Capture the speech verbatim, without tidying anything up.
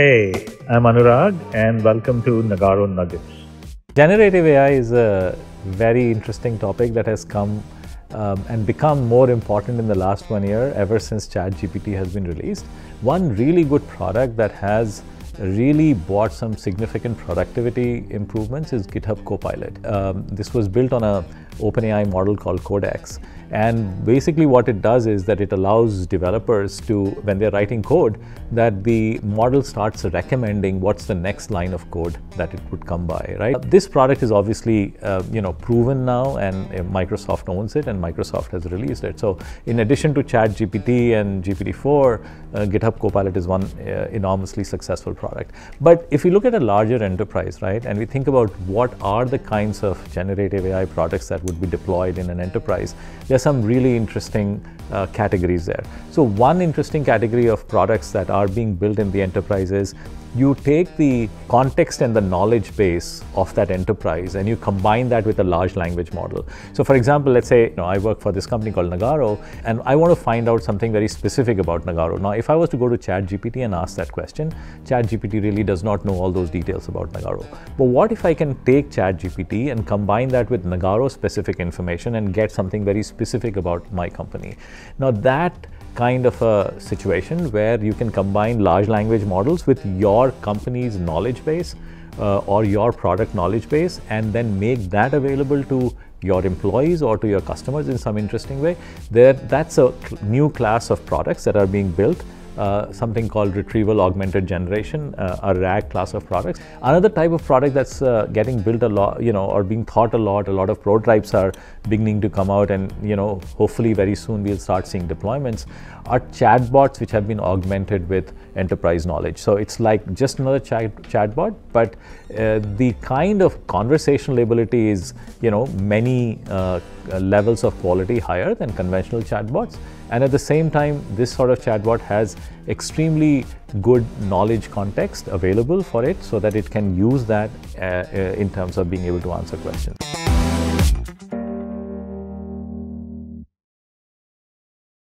Hey, I'm Anurag and welcome to Nagarro Nuggets. Generative A I is a very interesting topic that has come um, and become more important in the last one year ever since ChatGPT has been released. One really good product that has really brought some significant productivity improvements is GitHub Copilot. Um, this was built on a OpenAI model called Codex, and basically what it does is that it allows developers to, when they're writing code, that the model starts recommending what's the next line of code that it would come by, right? This product is obviously uh, you know, proven now, and Microsoft owns it and Microsoft has released it. So in addition to ChatGPT and G P T four, uh, GitHub Copilot is one uh, enormously successful product. But if you look at a larger enterprise, right, and we think about what are the kinds of generative A I products that would be deployed in an enterprise, there are some really interesting uh, categories there. So one interesting category of products that are being built in the enterprise is you take the context and the knowledge base of that enterprise and you combine that with a large language model. So for example, let's say, you know, I work for this company called Nagarro and I want to find out something very specific about Nagarro. Now, if I was to go to ChatGPT and ask that question, ChatGPT really does not know all those details about Nagarro. But what if I can take ChatGPT and combine that with Nagarro specific information and get something very specific about my company? Now that kind of a situation where you can combine large language models with your company's knowledge base uh, or your product knowledge base and then make that available to your employees or to your customers in some interesting way. There, that's a new class of products that are being built. Uh, something called retrieval augmented generation, uh, a RAG class of products. Another type of product that's uh, getting built a lot, you know, or being thought a lot, a lot of prototypes are beginning to come out and, you know, hopefully very soon we'll start seeing deployments, are chatbots which have been augmented with enterprise knowledge. So it's like just another chat, chatbot, but uh, the kind of conversational ability is, you know, many uh, levels of quality higher than conventional chatbots. And at the same time, this sort of chatbot has extremely good knowledge context available for it so that it can use that uh, uh, in terms of being able to answer questions.